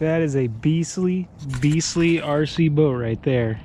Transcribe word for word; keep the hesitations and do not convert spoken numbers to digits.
That is a beastly, beastly R C boat right there.